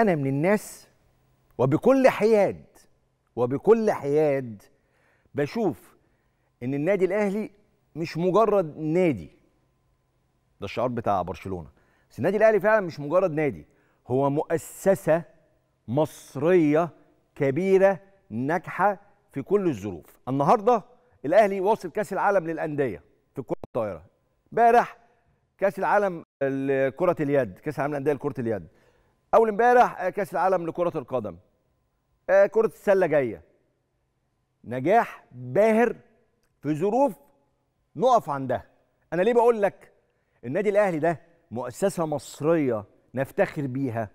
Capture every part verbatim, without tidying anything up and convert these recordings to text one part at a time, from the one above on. انا من الناس وبكل حياد وبكل حياد بشوف ان النادي الاهلي مش مجرد نادي. ده الشعار بتاع برشلونة، بس النادي الاهلي فعلا مش مجرد نادي، هو مؤسسة مصرية كبيرة ناجحة في كل الظروف. النهارده الاهلي واصل كاس العالم للاندية في كرة الطائرة، امبارح كاس العالم لكرة اليد، كاس العالم للاندية لكرة اليد، اول امبارح كاس العالم لكرة القدم، كرة السلة جاية. نجاح باهر في ظروف نقف عندها. انا ليه بقول لك النادي الاهلي ده مؤسسة مصرية نفتخر بيها؟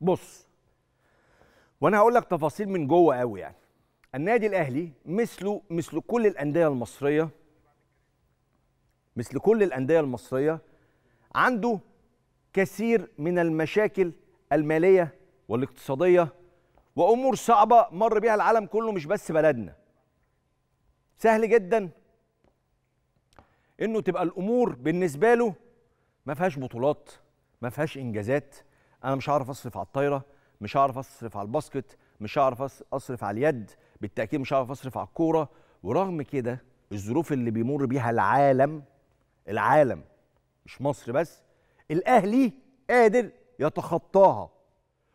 بص، وانا هقول لك تفاصيل من جوه قوي. يعني النادي الاهلي مثله مثل كل الانديه المصريه، مثل كل الانديه المصريه عنده كثير من المشاكل الماليه والاقتصاديه وامور صعبه مر بيها العالم كله، مش بس بلدنا. سهل جدا انه تبقى الامور بالنسبه له ما فيهاش بطولات، ما فيهاش انجازات. انا مش هعرف اصرف على الطايره، مش هعرف اصرف على الباسكت، مش هعرف اصرف على اليد، بالتاكيد مش هعرف اصرف على الكوره. ورغم كده الظروف اللي بيمر بيها العالم، العالم مش مصر بس، الاهلي قادر يتخطاها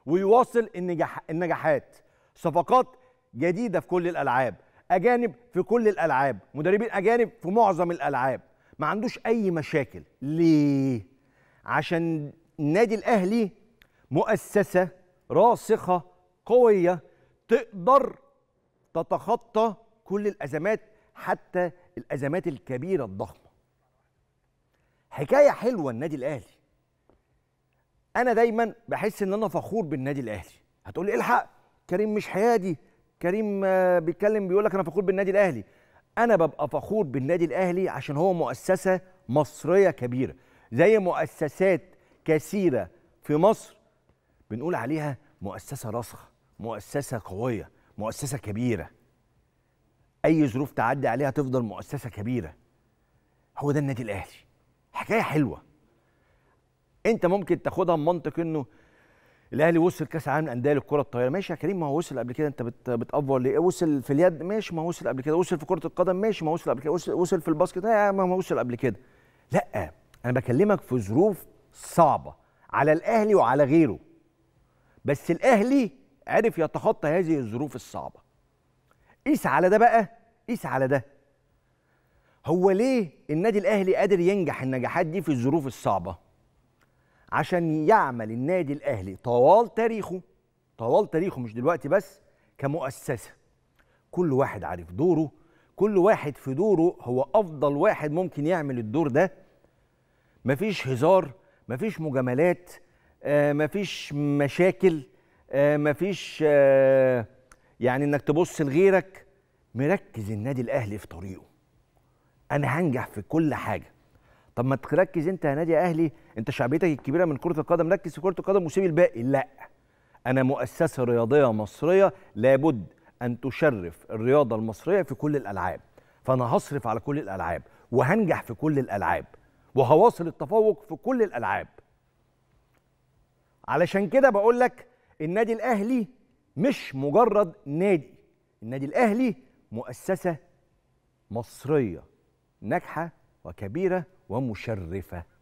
ويواصل النجاح النجاحات، صفقات جديده في كل الالعاب، اجانب في كل الالعاب، مدربين اجانب في معظم الالعاب، ما عندوش اي مشاكل. ليه؟ عشان النادي الاهلي مؤسسه راسخه قويه تقدر تتخطى كل الازمات، حتى الازمات الكبيره الضخمه. حكايه حلوه النادي الاهلي. انا دايما بحس ان انا فخور بالنادي الاهلي. هتقولي الحق كريم مش حيادي، كريم بيتكلم بيقول لك انا فخور بالنادي الاهلي. انا ببقى فخور بالنادي الاهلي عشان هو مؤسسه مصريه كبيره، زي مؤسسات كثيره في مصر بنقول عليها مؤسسه راسخه، مؤسسه قويه، مؤسسه كبيره. اي ظروف تعدي عليها تفضل مؤسسه كبيره. هو ده النادي الاهلي. حكايه حلوه. انت ممكن تاخدها بمنطق انه الاهلي وصل كاس العالم للانديه للكره الطايره، ماشي يا كريم ما هو وصل قبل كده، انت بتأفور ليه؟ وصل في اليد، ماشي ما هو وصل قبل كده، وصل في كره القدم، ماشي ما هو وصل قبل كده، وصل, وصل في الباسكت، ما هو وصل قبل كده. لا، انا بكلمك في ظروف صعبه على الاهلي وعلى غيره، بس الاهلي عرف يتخطى هذه الظروف الصعبه. قيس على ده بقى، قيس على ده. هو ليه النادي الاهلي قادر ينجح النجاحات دي في الظروف الصعبه؟ عشان يعمل النادي الاهلي طوال تاريخه، طوال تاريخه مش دلوقتي بس، كمؤسسه كل واحد عارف دوره، كل واحد في دوره هو افضل واحد ممكن يعمل الدور ده. مفيش هزار، مفيش مجاملات، آه مفيش مشاكل، آه مفيش آه يعني انك تبص لغيرك. مركز النادي الاهلي في طريقه، انا هنجح في كل حاجه. طب ما تركز انت يا نادي اهلي، انت شعبيتك الكبيره من كره القدم، ركز في كره القدم وسيب الباقي. لا، انا مؤسسه رياضيه مصريه لابد ان تشرف الرياضه المصريه في كل الالعاب، فانا هصرف على كل الالعاب وهنجح في كل الالعاب وهواصل التفوق في كل الالعاب. علشان كده بقول لك النادي الاهلي مش مجرد نادي، النادي الاهلي مؤسسه مصريه ناجحه وكبيره ومشرفة.